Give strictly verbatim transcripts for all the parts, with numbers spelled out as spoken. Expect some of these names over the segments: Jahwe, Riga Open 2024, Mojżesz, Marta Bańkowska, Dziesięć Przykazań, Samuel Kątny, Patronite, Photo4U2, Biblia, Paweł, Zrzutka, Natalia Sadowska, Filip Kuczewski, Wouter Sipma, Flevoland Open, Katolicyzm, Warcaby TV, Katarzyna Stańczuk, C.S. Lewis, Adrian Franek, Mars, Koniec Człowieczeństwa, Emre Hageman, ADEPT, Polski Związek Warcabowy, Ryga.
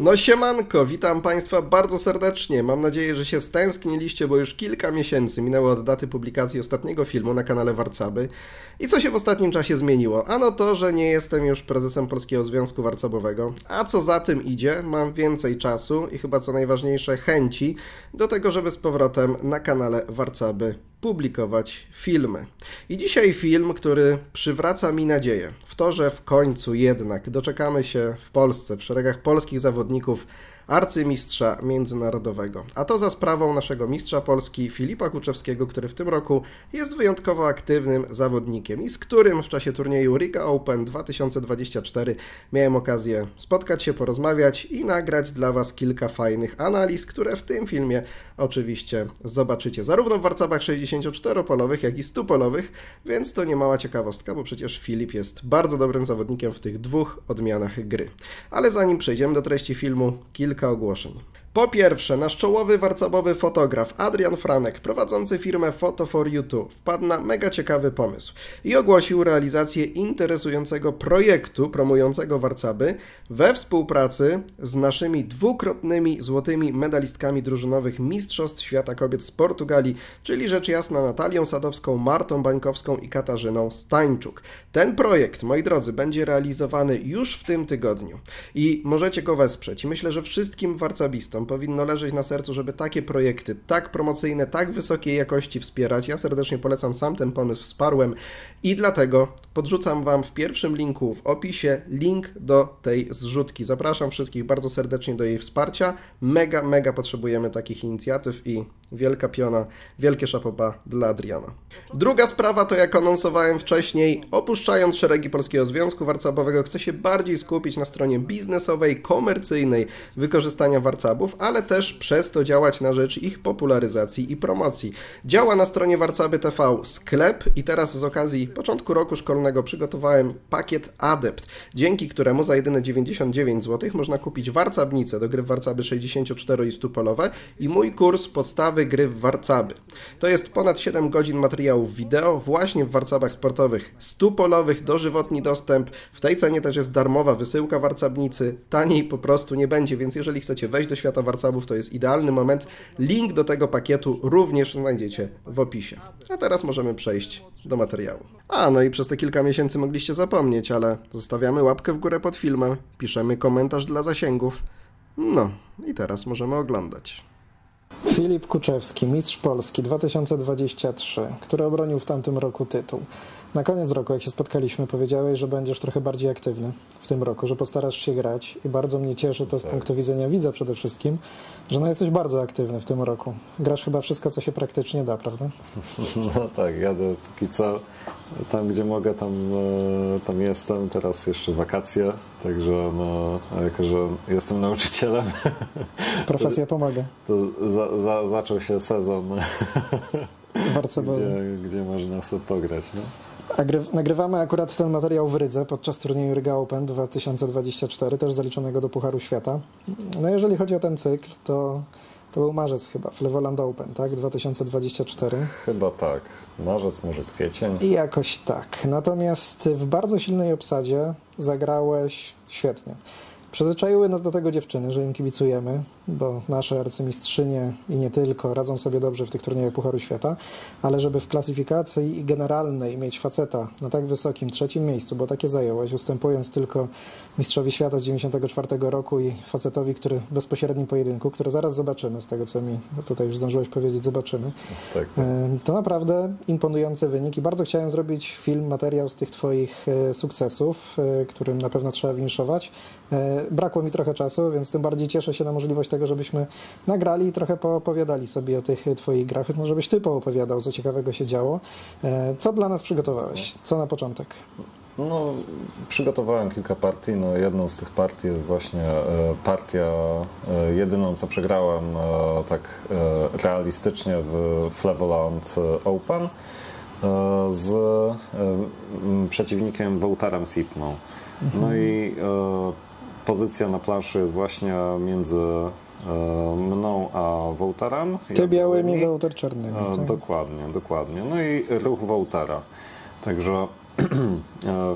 No siemanko, witam Państwa bardzo serdecznie. Mam nadzieję, że się stęskniliście, bo już kilka miesięcy minęło od daty publikacji ostatniego filmu na kanale Warcaby. I co się w ostatnim czasie zmieniło? Ano to, że nie jestem już prezesem Polskiego Związku Warcabowego. A co za tym idzie, mam więcej czasu i chyba co najważniejsze chęci do tego, żeby z powrotem na kanale Warcaby publikować filmy. I dzisiaj film, który przywraca mi nadzieję w to, że w końcu jednak doczekamy się w Polsce, w szeregach polskich zawodników, arcymistrza międzynarodowego. A to za sprawą naszego mistrza Polski Filipa Kuczewskiego, który w tym roku jest wyjątkowo aktywnym zawodnikiem i z którym w czasie turnieju Riga Open dwa tysiące dwadzieścia cztery miałem okazję spotkać się, porozmawiać i nagrać dla Was kilka fajnych analiz, które w tym filmie oczywiście zobaczycie. Zarówno w warcabach sześćdziesięcioczteropolowych, jak i stopolowych, więc to nie mała ciekawostka, bo przecież Filip jest bardzo dobrym zawodnikiem w tych dwóch odmianach gry. Ale zanim przejdziemy do treści filmu, kilka ogłoszeń. Po pierwsze, nasz czołowy warcabowy fotograf Adrian Franek, prowadzący firmę Photo for you two, wpadł na mega ciekawy pomysł i ogłosił realizację interesującego projektu promującego warcaby we współpracy z naszymi dwukrotnymi złotymi medalistkami drużynowych Mistrzostw Świata Kobiet z Portugalii, czyli rzecz jasna Natalią Sadowską, Martą Bańkowską i Katarzyną Stańczuk. Ten projekt, moi drodzy, będzie realizowany już w tym tygodniu i możecie go wesprzeć. Myślę, że wszystkim warcabistom powinno leżeć na sercu, żeby takie projekty, tak promocyjne, tak wysokiej jakości wspierać. Ja serdecznie polecam, sam ten pomysł wsparłem i dlatego podrzucam Wam w pierwszym linku w opisie link do tej zrzutki. Zapraszam wszystkich bardzo serdecznie do jej wsparcia. Mega, mega potrzebujemy takich inicjatyw i wielka piona, wielkie szapoba dla Adriana. Druga sprawa to, jak anonsowałem wcześniej, opuszczając szeregi Polskiego Związku Warcabowego, chcę się bardziej skupić na stronie biznesowej, komercyjnej wykorzystania warcabów, ale też przez to działać na rzecz ich popularyzacji i promocji. Działa na stronie Warcaby T V sklep i teraz z okazji początku roku szkolnego przygotowałem pakiet Adept, dzięki któremu za jedyne dziewięćdziesiąt dziewięć złotych można kupić warcabnicę do gry w warcaby sześćdziesięciocztero i stupolowe i mój kurs podstawy gry w warcaby. To jest ponad siedem godzin materiałów wideo właśnie w warcabach sportowych stupolowych, dożywotni dostęp. W tej cenie też jest darmowa wysyłka warcabnicy, taniej po prostu nie będzie, więc jeżeli chcecie wejść do świata to warcabów, to jest idealny moment. Link do tego pakietu również znajdziecie w opisie. A teraz możemy przejść do materiału. A, no i przez te kilka miesięcy mogliście zapomnieć, ale zostawiamy łapkę w górę pod filmem, piszemy komentarz dla zasięgów. No i teraz możemy oglądać. Filip Kuczewski, mistrz Polski dwa tysiące dwadzieścia trzy, który obronił w tamtym roku tytuł. Na koniec roku, jak się spotkaliśmy, powiedziałeś, że będziesz trochę bardziej aktywny w tym roku, że postarasz się grać i bardzo mnie cieszy to z tak. punktu widzenia widza przede wszystkim, że no jesteś bardzo aktywny w tym roku. Grasz chyba wszystko, co się praktycznie da, prawda? No tak, jadę póki co tam, gdzie mogę, tam, tam jestem. Teraz jeszcze wakacje, także no, jako że jestem nauczycielem... Profesja to, pomaga. To za, za, zaczął się sezon, gdzie, gdzie można sobie pograć, no. Nagrywamy akurat ten materiał w Rydze podczas turnieju Riga Open dwa tysiące dwadzieścia cztery, też zaliczonego do Pucharu Świata. No jeżeli chodzi o ten cykl, to, to był marzec chyba, Flevoland Open, tak? dwa tysiące dwadzieścia cztery. Chyba tak. Marzec, może kwiecień. I jakoś tak. Natomiast w bardzo silnej obsadzie zagrałeś świetnie. Przyzwyczaiły nas do tego dziewczyny, że im kibicujemy, bo nasze arcymistrzynie i nie tylko radzą sobie dobrze w tych turniejach Pucharu Świata, ale żeby w klasyfikacji generalnej mieć faceta na tak wysokim trzecim miejscu, bo takie zająłeś, ustępując tylko mistrzowi świata z dziewięćdziesiątego czwartego roku i facetowi, który w bezpośrednim pojedynku, który zaraz zobaczymy, z tego co mi tutaj już zdążyłeś powiedzieć, zobaczymy. Tak, tak. To naprawdę imponujący wynik i bardzo chciałem zrobić film, materiał z tych Twoich sukcesów, którym na pewno trzeba winszować. Brakło mi trochę czasu, więc tym bardziej cieszę się na możliwość tego, żebyśmy nagrali i trochę poopowiadali sobie o tych Twoich grach. No, żebyś Ty poopowiadał, co ciekawego się działo. Co dla nas przygotowałeś? Co na początek? No, przygotowałem kilka partii. No, jedną z tych partii jest właśnie partia, jedyną co przegrałem tak realistycznie w Flevoland Open z przeciwnikiem Wouterem Sipmą. No i pozycja na planszy jest właśnie między e, mną a Wouterem. Ty białymi, Wouter czarnymi. E, tak? Dokładnie, dokładnie. No i ruch Woutera. Także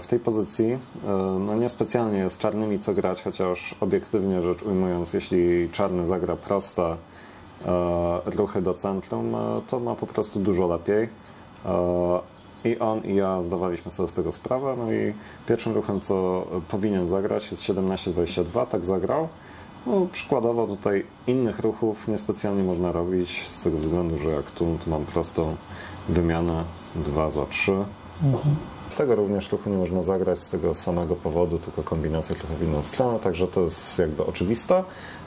w tej pozycji no niespecjalnie z czarnymi co grać, chociaż obiektywnie rzecz ujmując, jeśli czarny zagra proste ruchy do centrum, to ma po prostu dużo lepiej. I on i ja zdawaliśmy sobie z tego sprawę. No i pierwszym ruchem, co powinien zagrać, jest siedemnaście dwadzieścia dwa, tak zagrał. No, przykładowo tutaj innych ruchów niespecjalnie można robić, z tego względu, że jak tu to mam prostą wymianę dwa za trzy. Mhm. Tego również ruchu nie można zagrać z tego samego powodu, tylko kombinacja trochę w inną stronę, także to jest jakby oczywiste.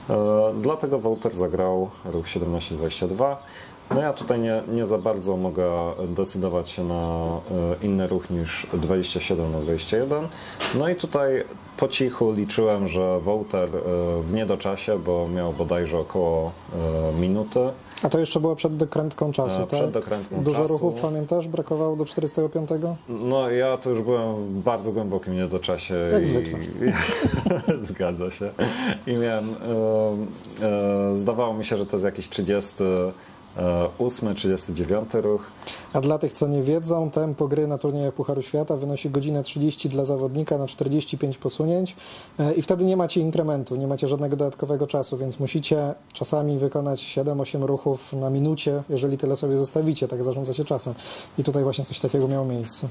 E, dlatego Wouter zagrał ruch siedemnaście dwadzieścia dwa. No ja tutaj nie, nie za bardzo mogę decydować się na inny ruch niż dwadzieścia siedem na dwadzieścia jeden. No i tutaj po cichu liczyłem, że Wouter w niedoczasie, bo miał bodajże około minuty. A to jeszcze było przed dokrętką czasu, przed tak? Dokrętką Dużo czasu. ruchów, pamiętasz, brakowało do czterdziestego piątego? No ja to już byłem w bardzo głębokim niedoczasie. Jak i... zwykle. Zgadza się. I miałem... Zdawało mi się, że to jest jakiś trzydziesty ósmy, trzydziesty dziewiąty ruch. A dla tych, co nie wiedzą, tempo gry na turnieju Pucharu Świata wynosi godzinę trzydzieści dla zawodnika na czterdzieści pięć posunięć i wtedy nie macie inkrementu, nie macie żadnego dodatkowego czasu, więc musicie czasami wykonać siedem osiem ruchów na minucie, jeżeli tyle sobie zostawicie, tak zarządzacie czasem. I tutaj właśnie coś takiego miało miejsce.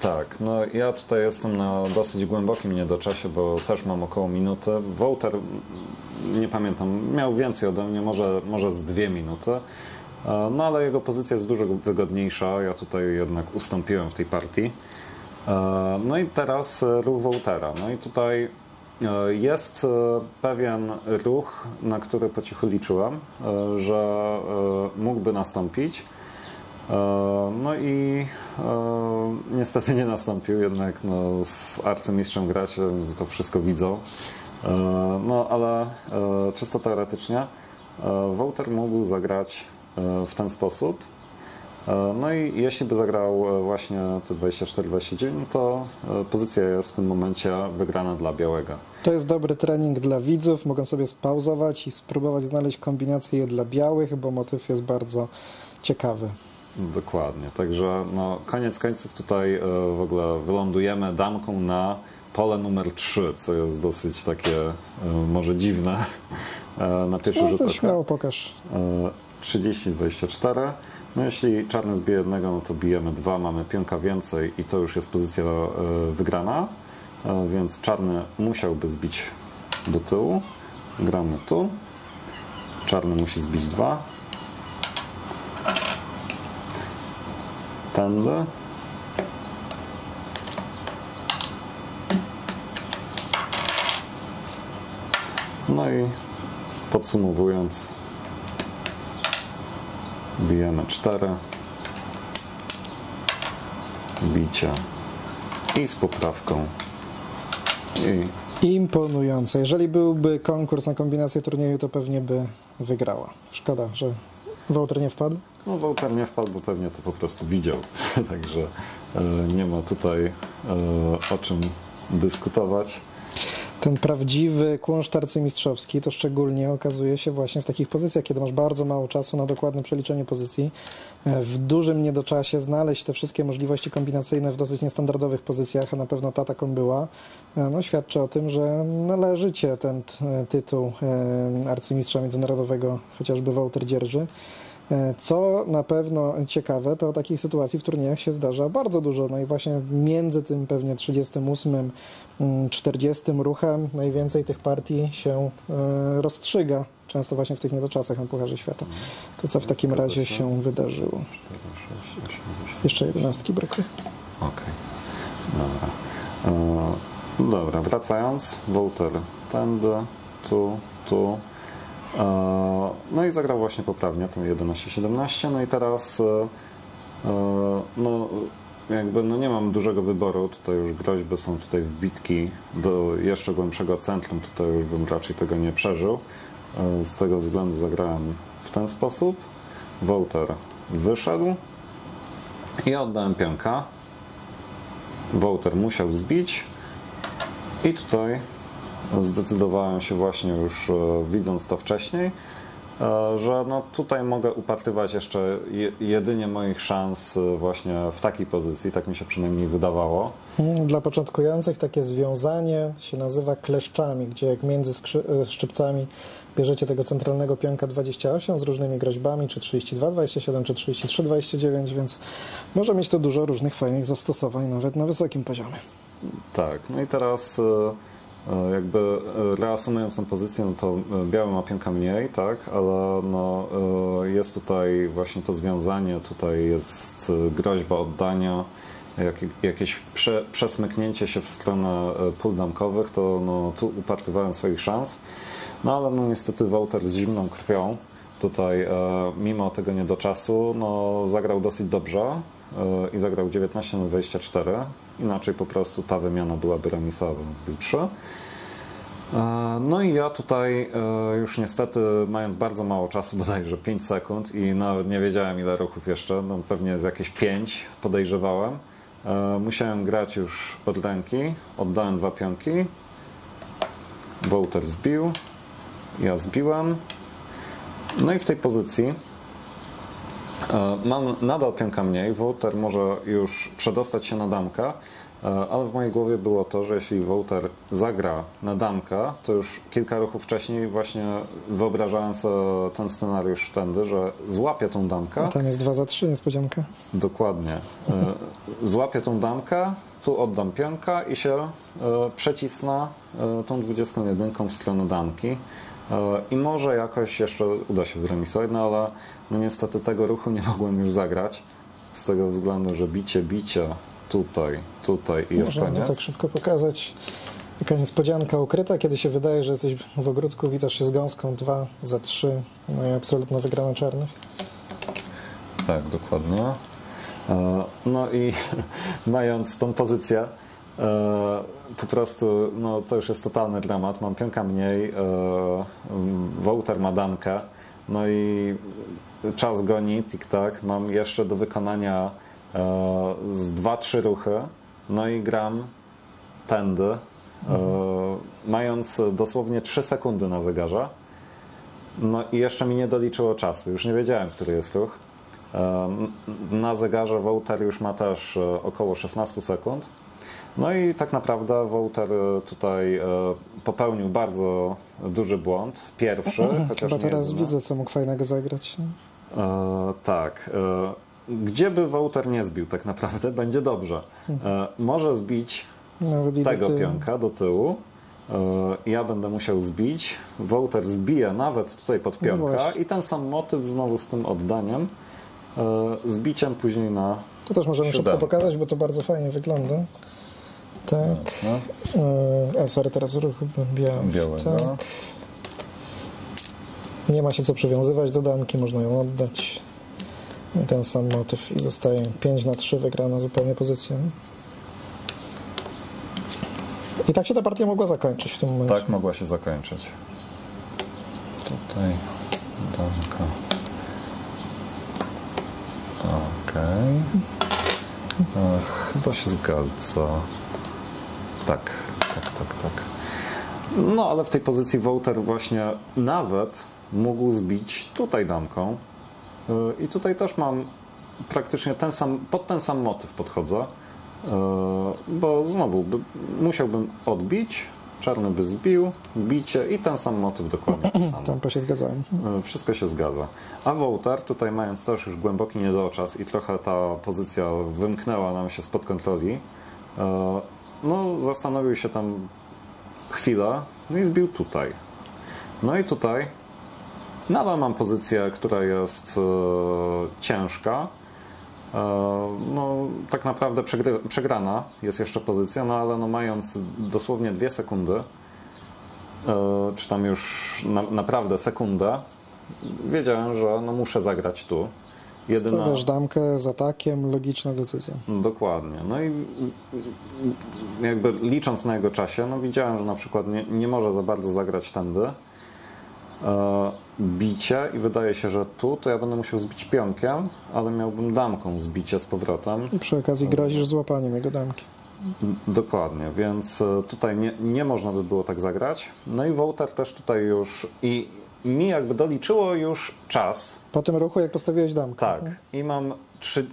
Tak, no ja tutaj jestem na dosyć głębokim niedoczasie, bo też mam około minuty. Wouter, nie pamiętam, miał więcej ode mnie, może, może z dwie minuty. No ale jego pozycja jest dużo wygodniejsza, ja tutaj jednak ustąpiłem w tej partii. No i teraz ruch Woutera. No i tutaj jest pewien ruch, na który po cichu liczyłem, że mógłby nastąpić. No i niestety nie nastąpił, jednak no, z arcymistrzem grać to wszystko widzą. No ale czysto teoretycznie Wouter mógł zagrać w ten sposób. No i jeśli by zagrał właśnie te dwadzieścia cztery dwadzieścia dziewięć, to pozycja jest w tym momencie wygrana dla białego. To jest dobry trening dla widzów, mogą sobie spauzować i spróbować znaleźć kombinację dla białych, bo motyw jest bardzo ciekawy. Dokładnie, także no, koniec końców tutaj w ogóle wylądujemy damką na pole numer trzy, co jest dosyć takie może dziwne na pierwszy no, rzut oka. To śmiało pokaż. trzydzieści dwadzieścia cztery. No jeśli czarny zbije jednego, no to bijemy dwa, mamy pionka więcej i to już jest pozycja wygrana, więc czarny musiałby zbić do tyłu. Gramy tu. Czarny musi zbić dwa. Tędy. No i podsumowując, bijemy cztery, bicie i z poprawką. I... Imponujące. Jeżeli byłby konkurs na kombinację turnieju, to pewnie by wygrała. Szkoda, że Wouter nie wpadł. No Wouter nie wpadł, bo pewnie to po prostu widział. Także y, nie ma tutaj y, o czym dyskutować. Ten prawdziwy kunszt arcymistrzowski to szczególnie okazuje się właśnie w takich pozycjach, kiedy masz bardzo mało czasu na dokładne przeliczenie pozycji. W dużym niedoczasie znaleźć te wszystkie możliwości kombinacyjne w dosyć niestandardowych pozycjach, a na pewno ta taką była, no, świadczy o tym, że należycie ten tytuł arcymistrza międzynarodowego chociażby Wouter dzierży. Co na pewno ciekawe, to takich sytuacji w turniejach się zdarza bardzo dużo. No i właśnie między tym pewnie trzydziestym ósmym czterdziestym ruchem najwięcej tych partii się rozstrzyga. Często właśnie w tych niedoczasach na Pucharze Świata. To co w takim razie się wydarzyło? Jeszcze jedenastki brakuje. Okej. Dobra. Dobra, wracając. Wouter tędy, tu, tu. No i zagrał właśnie poprawnie tą jedenaście siedemnaście. No i teraz no, jakby no nie mam dużego wyboru. Tutaj już groźby są tutaj wbitki do jeszcze głębszego centrum. Tutaj już bym raczej tego nie przeżył. Z tego względu zagrałem w ten sposób. Wouter wyszedł i oddałem pionka. Wouter musiał zbić i tutaj zdecydowałem się właśnie już, widząc to wcześniej, że no tutaj mogę upatrywać jeszcze jedynie moich szans właśnie w takiej pozycji, tak mi się przynajmniej wydawało. Dla początkujących takie związanie się nazywa kleszczami, gdzie jak między szczypcami bierzecie tego centralnego pionka dwadzieścia osiem z różnymi groźbami, czy trzydzieści dwa dwadzieścia siedem, czy trzydzieści trzy dwadzieścia dziewić, więc może mieć to dużo różnych fajnych zastosowań, nawet na wysokim poziomie. Tak, no i teraz jakby reasumując tą pozycję, no to biały ma pionka mniej, tak, ale no, jest tutaj właśnie to związanie, tutaj jest groźba oddania, jakieś prze, przesmyknięcie się w stronę pól damkowych, to no, tu upatrywałem swoich szans, no ale no, niestety Wouter z zimną krwią tutaj, mimo tego niedoczasu, no, zagrał dosyć dobrze i zagrał dziewiętnaście na dwadzieścia cztery. Inaczej po prostu ta wymiana byłaby remisowa, więc był trzy. No i ja tutaj już niestety, mając bardzo mało czasu, bodajże pięć sekund, i nawet nie wiedziałem ile ruchów jeszcze, no pewnie z jakieś pięć podejrzewałem, musiałem grać już od ręki, oddałem dwa pionki, Wouter zbił, ja zbiłem, no i w tej pozycji mam nadal pionka mniej, Wouter może już przedostać się na damkę, ale w mojej głowie było to, że jeśli Wouter zagra na damkę, to już kilka ruchów wcześniej właśnie wyobrażałem sobie ten scenariusz wtedy, że złapię tą damkę. A tam jest dwa za trzy, niespodzianka. Dokładnie. Złapię tą damkę, tu oddam pionka i się przecisnę tą dwudziestką jedynką w stronę damki. I może jakoś jeszcze uda się wyremisować, no ale no niestety tego ruchu nie mogłem już zagrać z tego względu, że bicie, bicie tutaj, tutaj i jest koniec. Można tak szybko pokazać, jaka niespodzianka ukryta, kiedy się wydaje, że jesteś w ogródku, witasz się z gąską dwa za trzy, no i absolutna wygrana czarnych. Tak, dokładnie. No i mając tą pozycję, po prostu no, to już jest totalny dramat, mam pionka mniej, Wouter ma damkę, no i czas goni, tik-tak, mam jeszcze do wykonania z dwa trzy ruchy, no i gram tędy, mhm. mając dosłownie trzy sekundy na zegarze, no i jeszcze mi nie doliczyło czasu, już nie wiedziałem, który jest ruch. Na zegarze Wouter już ma też około szesnaście sekund. No i tak naprawdę Wouter tutaj popełnił bardzo duży błąd, pierwszy, chociaż chyba nie teraz jedyny. Widzę, co mógł fajnego zagrać. E, tak. E, gdzie by Wouter nie zbił tak naprawdę, będzie dobrze. E, może zbić Nawet tego do pionka do tyłu. Ja będę musiał zbić. Wouter zbije nawet tutaj pod pionka no i ten sam motyw znowu z tym oddaniem, e, zbiciem później na To też możemy siódemkę. Szybko pokazać, bo to bardzo fajnie wygląda. Tak. A sorry, teraz ruch biały. Tak. Nie ma się co przywiązywać do damki, można ją oddać. I ten sam motyw i zostaje pięć na trzy, wygrana zupełnie pozycja. I tak się ta partia mogła zakończyć w tym momencie. Tak, mogła się zakończyć. Tutaj damka. Okej. Okay. Chyba się zgadza. Tak, tak, tak, tak. No ale w tej pozycji Wouter właśnie nawet mógł zbić tutaj damką i tutaj też mam praktycznie ten sam, pod ten sam motyw podchodzę, bo znowu by, musiałbym odbić, czarny by zbił, bicie i ten sam motyw dokładnie. Tam się zgadzałem. Wszystko się zgadza. A Wouter tutaj, mając też już głęboki niedoczas i trochę ta pozycja wymknęła nam się spod kontroli, no zastanowił się tam chwilę, no i zbił tutaj. No i tutaj nadal mam pozycję, która jest e, ciężka. E, no tak naprawdę przegry- przegrana jest jeszcze pozycja, no ale no, mając dosłownie dwie sekundy, e, czy tam już na, naprawdę sekundę, wiedziałem, że no, muszę zagrać tu. Jedyna... Stawiasz damkę z atakiem, logiczna decyzja. Dokładnie. No i jakby licząc na jego czasie, no widziałem, że na przykład nie, nie może za bardzo zagrać tędy e, bicie i wydaje się, że tu to ja będę musiał zbić pionkiem, ale miałbym damką zbicie z powrotem. I przy okazji grozisz złapaniem jego damki. Dokładnie, więc tutaj nie, nie można by było tak zagrać. No i Wouter też tutaj już i mi jakby doliczyło już czas. Po tym ruchu, jak postawiłeś damkę. Tak. I mam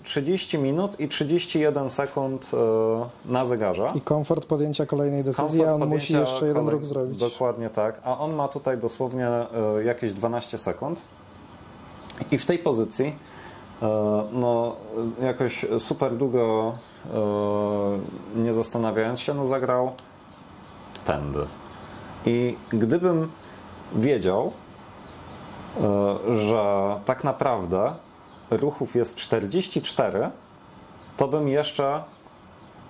trzydzieści minut i trzydzieści jeden sekund na zegarze. I komfort podjęcia kolejnej decyzji, a on musi jeszcze jeden kolej... ruch zrobić. Dokładnie tak. A on ma tutaj dosłownie jakieś dwanaście sekund. I w tej pozycji no jakoś super długo nie zastanawiając się, no zagrał tędy. I gdybym wiedział, że tak naprawdę ruchów jest czterdzieści cztery, to bym jeszcze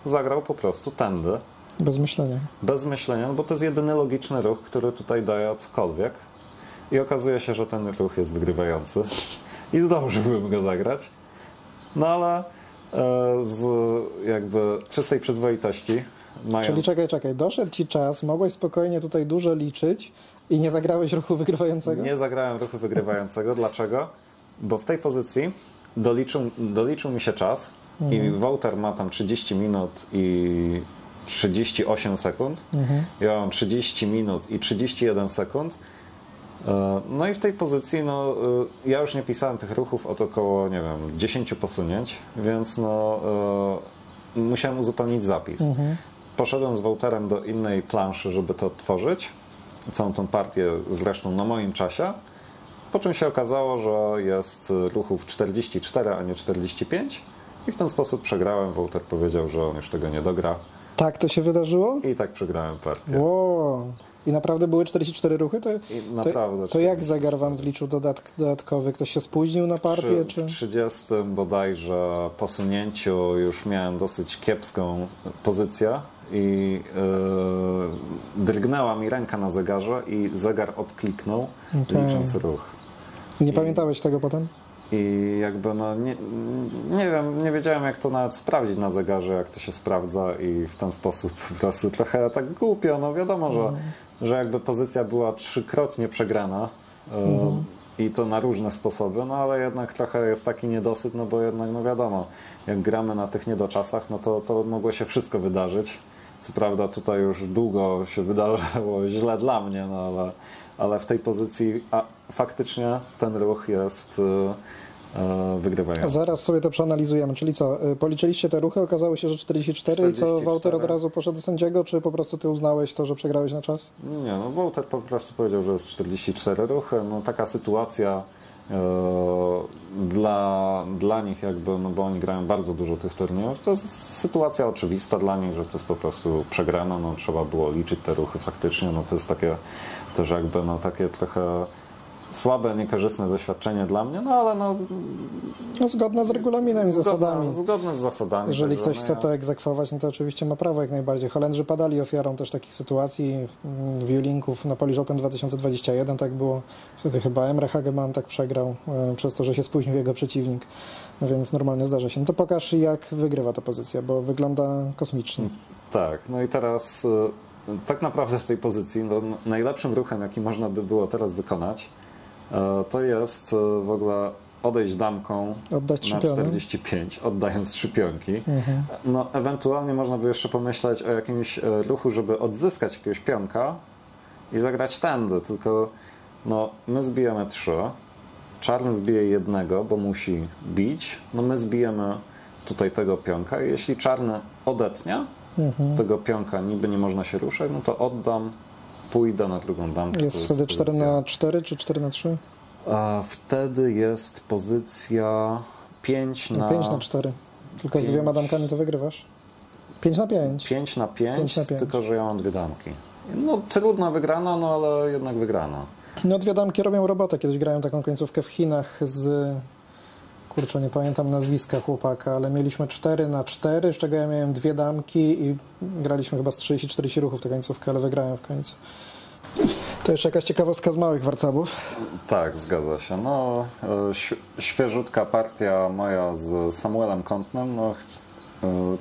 zagrał po prostu tędy. Bez myślenia. Bez myślenia, bo to jest jedyny logiczny ruch, który tutaj daje cokolwiek. I okazuje się, że ten ruch jest wygrywający. I zdążyłbym go zagrać. No ale z jakby czystej przyzwoitości. Mając... Czyli czekaj, czekaj, doszedł ci czas, mogłeś spokojnie tutaj dużo liczyć i nie zagrałeś ruchu wygrywającego? Nie zagrałem ruchu wygrywającego. Dlaczego? Bo w tej pozycji doliczył, doliczył mi się czas mhm. i Wouter ma tam trzydzieści minut i trzydzieści osiem sekund. Mhm. Ja mam trzydzieści minut i trzydzieści jeden sekund. No i w tej pozycji, no, ja już nie pisałem tych ruchów od około, nie wiem, dziesięciu posunięć, więc no, musiałem uzupełnić zapis. Mhm. Poszedłem z Wouterem do innej planszy, żeby to odtworzyć. Całą tą partię zresztą na moim czasie. Po czym się okazało, że jest ruchów czterdzieści cztery, a nie czterdzieści pięć. I w ten sposób przegrałem. Wouter powiedział, że on już tego nie dogra. Tak to się wydarzyło? I tak przegrałem partię. Wow. I naprawdę były czterdzieści cztery ruchy? To, to, to jak zegar wam zliczył dodatk, dodatkowy? Ktoś się spóźnił na partię? Czy... W trzydziestym bodajże posunięciu już miałem dosyć kiepską pozycję i yy, drgnęła mi ręka na zegarze i zegar odkliknął, okay. licząc ruch. Nie I, pamiętałeś tego potem? I jakby no nie, nie wiem, nie wiedziałem jak to nawet sprawdzić na zegarze, jak to się sprawdza i w ten sposób po prostu trochę tak głupio, no wiadomo, że, mm. że jakby pozycja była trzykrotnie przegrana yy, mm. i to na różne sposoby, no ale jednak trochę jest taki niedosyt, no bo jednak no wiadomo, jak gramy na tych niedoczasach, no to, to mogło się wszystko wydarzyć. Co prawda tutaj już długo się wydarzało źle dla mnie, no ale, ale w tej pozycji a, faktycznie ten ruch jest yy, yy, wygrywający. Zaraz sobie to przeanalizujemy. Czyli co, policzyliście te ruchy, okazało się, że czterdzieści cztery i co, Wouter od razu poszedł do sędziego, czy po prostu ty uznałeś to, że przegrałeś na czas? Nie, no Wouter po prostu powiedział, że jest czterdzieści cztery ruchy. No taka sytuacja yy, dla, dla nich jakby, no bo oni grają bardzo dużo tych turniejów, to jest sytuacja oczywista dla nich, że to jest po prostu przegrana, no trzeba było liczyć te ruchy faktycznie, no to jest takie też jakby, no takie trochę słabe, niekorzystne doświadczenie dla mnie, no ale no... no zgodne z regulaminem i zasadami. Zgodne z zasadami. Jeżeli tak, ktoś no chce ja... to egzekwować, no to oczywiście ma prawo jak najbardziej. Holendrzy padali ofiarą też takich sytuacji, viewlinków na Poliżopen dwa tysiące dwadzieścia jeden, tak było. Wtedy chyba Emre Hageman tak przegrał e, przez to, że się spóźnił jego przeciwnik, więc normalnie zdarza się. No to pokaż jak wygrywa ta pozycja, bo wygląda kosmicznie. Tak, no i teraz e, tak naprawdę w tej pozycji no, najlepszym ruchem, jaki można by było teraz wykonać, to jest w ogóle odejść damką na czterdzieści pięć, oddając trzy pionki. Mhm. No, ewentualnie można by jeszcze pomyśleć o jakimś ruchu, żeby odzyskać jakiegoś pionka i zagrać tędy, tylko no, my zbijemy trzy, czarny zbije jednego, bo musi bić, no my zbijemy tutaj tego pionka i jeśli czarny odetnie mhm. tego pionka, niby nie można się ruszać, no to oddam, pójdę na drugą damkę. Jest wtedy jest cztery na cztery czy cztery na trzy? A wtedy jest pozycja pięć na... pięć na cztery. Tylko pięć... z dwiema damkami to wygrywasz. pięć na pięć. pięć na pięć, tylko że ja mam dwie damki. No trudna wygrana, no ale jednak wygrana. No dwie damki robią robotę. Kiedyś grałem taką końcówkę w Chinach z... Kurczę, nie pamiętam nazwiska chłopaka, ale mieliśmy cztery na cztery, z czego ja miałem dwie damki i graliśmy chyba z trzydziestu czterdziestu ruchów tę końcówkę, ale wygrałem w końcu. To jeszcze jakaś ciekawostka z małych warcabów. Tak, zgadza się. No, świeżutka partia moja z Samuelem Kątnym. No,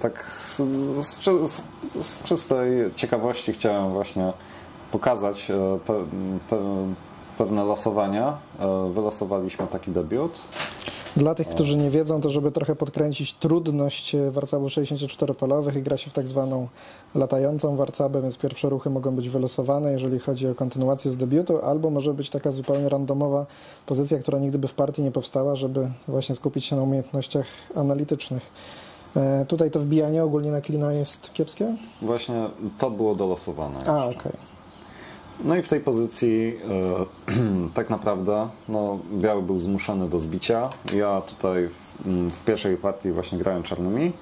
tak z, z, z, z czystej ciekawości chciałem właśnie pokazać pe, pe, pewne losowania. Wylosowaliśmy taki debiut. Dla tych, którzy nie wiedzą, to żeby trochę podkręcić trudność warcabów sześćdziesięcioczteropolowych i gra się w tak zwaną latającą warcabę, więc pierwsze ruchy mogą być wylosowane, jeżeli chodzi o kontynuację z debiutu, albo może być taka zupełnie randomowa pozycja, która nigdy by w partii nie powstała, żeby właśnie skupić się na umiejętnościach analitycznych. E, tutaj to wbijanie ogólnie na klina jest kiepskie? Właśnie to było dolosowane. A, okej. Okay. No i w tej pozycji e, tak naprawdę no, biały był zmuszony do zbicia. Ja tutaj w, w pierwszej partii właśnie grałem czarnymi.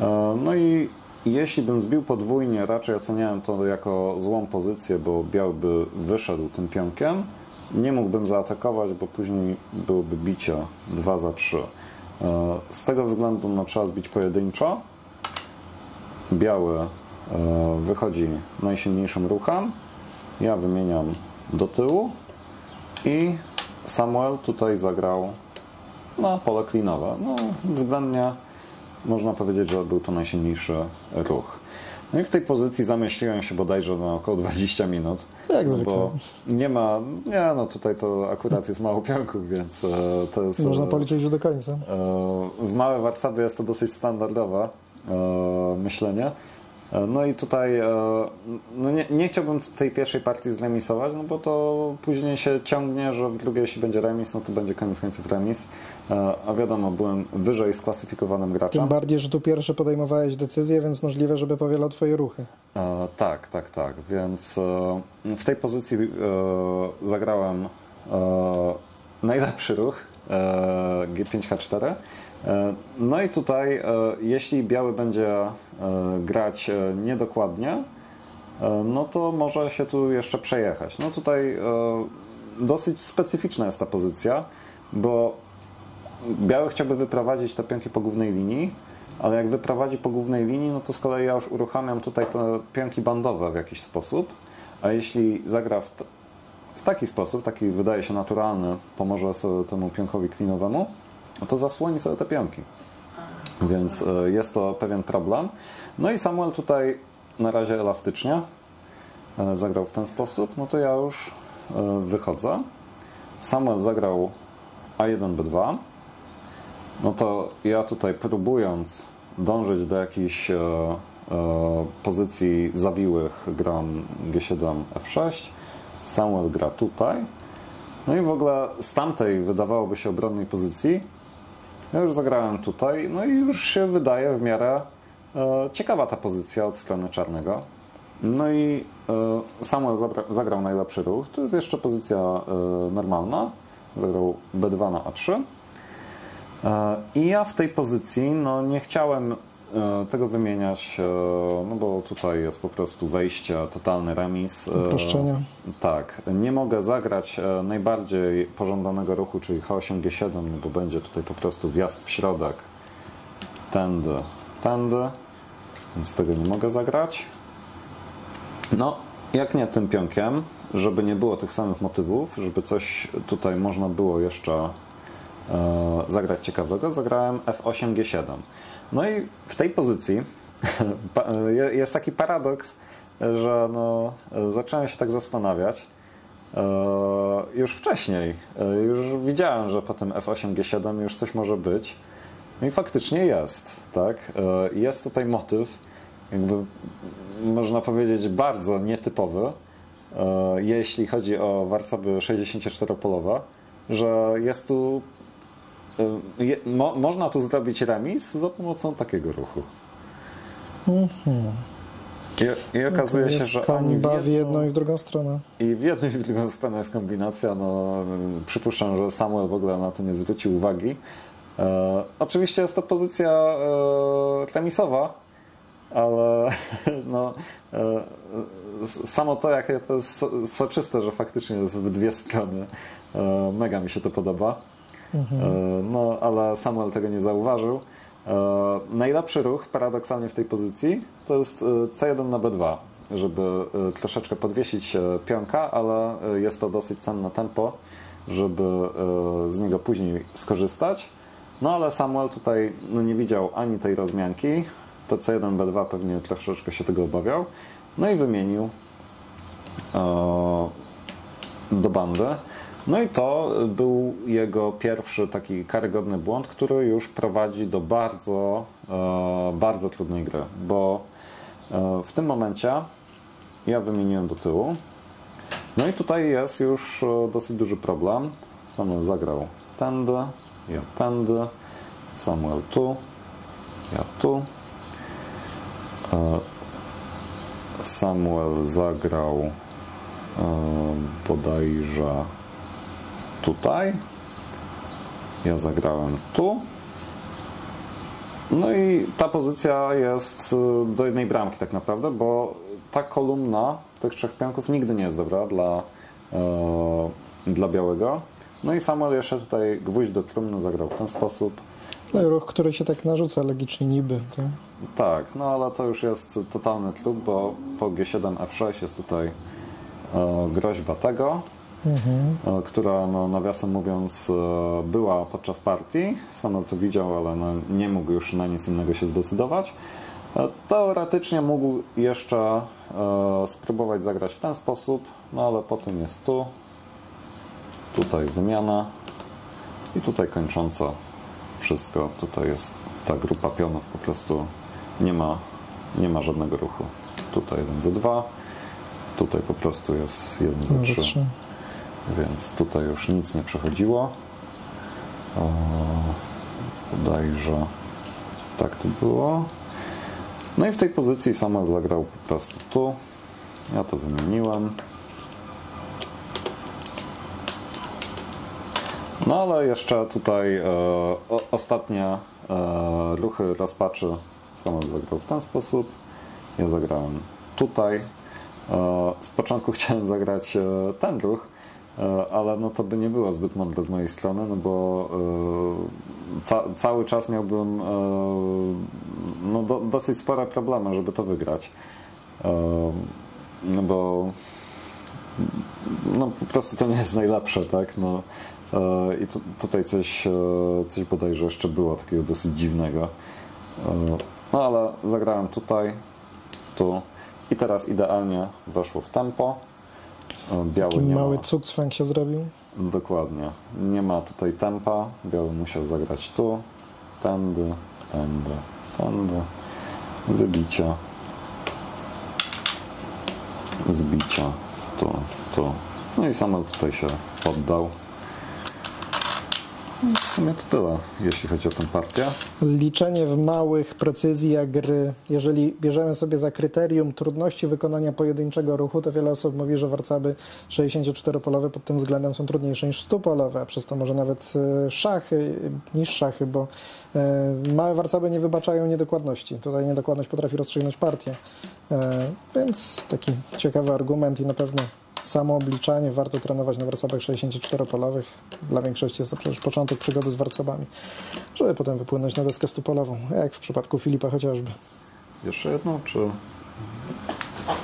E, no i jeśli bym zbił podwójnie, raczej oceniałem to jako złą pozycję, bo biały by wyszedł tym pionkiem. Nie mógłbym zaatakować, bo później byłoby bicie dwa za trzy. E, z tego względu no, trzeba zbić pojedynczo. Biały e, wychodzi najsilniejszym ruchem. Ja wymieniam do tyłu i Samuel tutaj zagrał na pole klinowe. No, względnie można powiedzieć, że był to najsilniejszy ruch. No i w tej pozycji zamyśliłem się bodajże na około dwadzieścia minut. Jak zwykle. Bo nie ma, nie no tutaj to akurat jest mało pionków, więc to jest... Można policzyć już do końca. W małe warcaby jest to dosyć standardowe myślenie. No i tutaj no nie, nie chciałbym tej pierwszej partii zremisować, no bo to później się ciągnie, że w drugiej jeśli będzie remis, no to będzie koniec końców remis. A wiadomo, byłem wyżej sklasyfikowanym graczem. Tym bardziej, że tu pierwsze podejmowałeś decyzję, więc możliwe, żeby powielał twoje ruchy. E, tak, tak, tak. Więc e, w tej pozycji e, zagrałem e, najlepszy ruch e, G pięć H cztery. No i tutaj, jeśli biały będzie grać niedokładnie, no to może się tu jeszcze przejechać. No tutaj dosyć specyficzna jest ta pozycja, bo biały chciałby wyprowadzić te pionki po głównej linii, ale jak wyprowadzi po głównej linii, no to z kolei ja już uruchamiam tutaj te pionki bandowe w jakiś sposób, a jeśli zagra w, w taki sposób, taki wydaje się naturalny, pomoże sobie temu pionkowi klinowemu, to zasłoni sobie te pionki. Więc jest to pewien problem. No i Samuel tutaj na razie elastycznie zagrał w ten sposób. No to ja już wychodzę. Samuel zagrał A jeden B dwa. No to ja tutaj próbując dążyć do jakichś pozycji zawiłych gram G siedem F sześć. Samuel gra tutaj. No i w ogóle z tamtej wydawałoby się obronnej pozycji ja już zagrałem tutaj, no i już się wydaje w miarę e, ciekawa ta pozycja od strony czarnego. No i e, Samuel zagrał najlepszy ruch. To jest jeszcze pozycja e, normalna. Zagrał B dwa na A trzy. E, I ja w tej pozycji no nie chciałem e, tego wymieniać, e, no bo tutaj jest po prostu wejście, totalny remis. Uproszczenia. E, tak. Nie mogę zagrać e, najbardziej pożądanego ruchu, czyli H osiem G siedem, no bo będzie tutaj po prostu wjazd w środek. Tędy, tędy. Więc tego nie mogę zagrać. No, jak nie tym pionkiem, żeby nie było tych samych motywów, żeby coś tutaj można było jeszcze e, zagrać ciekawego, zagrałem F osiem G siedem. No i w tej pozycji jest taki paradoks, że no, zacząłem się tak zastanawiać już wcześniej. Już widziałem, że po tym F osiem G siedem już coś może być. No i faktycznie jest. Tak? Jest tutaj motyw, jakby można powiedzieć bardzo nietypowy, jeśli chodzi o warcaby sześćdziesięcioczteropolowe, że jest tu Je, mo, można tu zrobić remis za pomocą takiego ruchu. Mm-hmm. I, I okazuje no się, że komba w jedną i w drugą stronę. I w jedną i w drugą stronę jest kombinacja. No, przypuszczam, że Samuel w ogóle na to nie zwrócił uwagi. E, oczywiście jest to pozycja e, remisowa, ale no, e, samo to, jakie to jest so, soczyste, że faktycznie jest w dwie strony. E, mega mi się to podoba. Mhm. No, ale Samuel tego nie zauważył. Najlepszy ruch paradoksalnie w tej pozycji to jest C jeden na B dwa, żeby troszeczkę podwiesić pionka, ale jest to dosyć cenne tempo, żeby z niego później skorzystać. No ale Samuel tutaj no, nie widział ani tej rozmianki. To C jeden B dwa pewnie troszeczkę się tego obawiał. No i wymienił do bandy. No i to był jego pierwszy taki karygodny błąd, który już prowadzi do bardzo, bardzo trudnej gry, bo w tym momencie ja wymieniłem do tyłu. No i tutaj jest już dosyć duży problem. Samuel zagrał tędy, ja tędy, Samuel tu, ja tu. Samuel zagrał bodajże tutaj, ja zagrałem tu. No i ta pozycja jest do jednej bramki tak naprawdę, bo ta kolumna tych trzech pionków nigdy nie jest dobra dla, e, dla białego. No i Samuel jeszcze tutaj gwóźdź do trumny zagrał w ten sposób. No i ruch, który się tak narzuca logicznie niby. Tak, tak, no ale to już jest totalny trup, bo po G siedem F sześć jest tutaj e, groźba tego, mhm. e, która no, nawiasem mówiąc e, była podczas partii. Samuel to widział, ale no, nie mógł już na nic innego się zdecydować. Teoretycznie mógł jeszcze e, spróbować zagrać w ten sposób, no ale potem jest tu, tutaj wymiana i tutaj kończąca wszystko. Tutaj jest ta grupa pionów, po prostu nie ma, nie ma żadnego ruchu. Tutaj jeden za dwa, tutaj po prostu jest jeden za trzy, więc tutaj już nic nie przechodziło. E, bodajże tak to było. No i w tej pozycji Samuel zagrał po prostu tu. Ja to wymieniłem. No ale jeszcze tutaj e, o, ostatnie e, ruchy rozpaczy Samuel zagrał w ten sposób. Ja zagrałem tutaj. E, z początku chciałem zagrać e, ten ruch, e, ale no to by nie było zbyt mądre z mojej strony, no bo e, ca, cały czas miałbym... E, No do, dosyć spore problemy, żeby to wygrać, no bo no po prostu to nie jest najlepsze, tak? No, i to, tutaj coś, coś bodajże jeszcze było takiego dosyć dziwnego, no ale zagrałem tutaj, tu i teraz idealnie weszło w tempo. Biały Taki nie mały ma... cucfang się zrobił. Dokładnie, nie ma tutaj tempa, biały musiał zagrać tu, tędy, tędy. Tędy, wybicia, zbicia, to, to. No i Samuel tutaj się poddał. W sumie to tyle, jeśli chodzi o tę partię. Liczenie w małych, precyzja gry. Jeżeli bierzemy sobie za kryterium trudności wykonania pojedynczego ruchu, to wiele osób mówi, że warcaby sześćdziesięcioczteropolowe pod tym względem są trudniejsze niż stopolowe, a przez to może nawet szachy, niż szachy, bo małe warcaby nie wybaczają niedokładności. Tutaj niedokładność potrafi rozstrzygnąć partię. Więc taki ciekawy argument i na pewno samo obliczanie warto trenować na warcabach sześćdziesięcioczteropolowych. Dla większości jest to przecież początek przygody z warcabami, żeby potem wypłynąć na deskę stupolową, jak w przypadku Filipa chociażby. Jeszcze jedno, czy,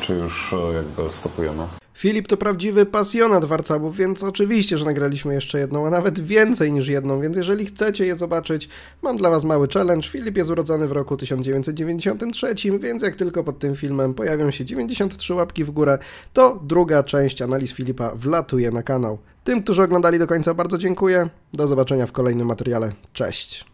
czy już jakby stopujemy? Filip to prawdziwy pasjonat warcabów, więc oczywiście, że nagraliśmy jeszcze jedną, a nawet więcej niż jedną, więc jeżeli chcecie je zobaczyć, mam dla was mały challenge. Filip jest urodzony w roku tysiąc dziewięćset dziewięćdziesiątym trzecim, więc jak tylko pod tym filmem pojawią się dziewięćdziesiąt trzy łapki w górę, to druga część analiz Filipa wlatuje na kanał. Tym, którzy oglądali do końca, bardzo dziękuję. Do zobaczenia w kolejnym materiale. Cześć!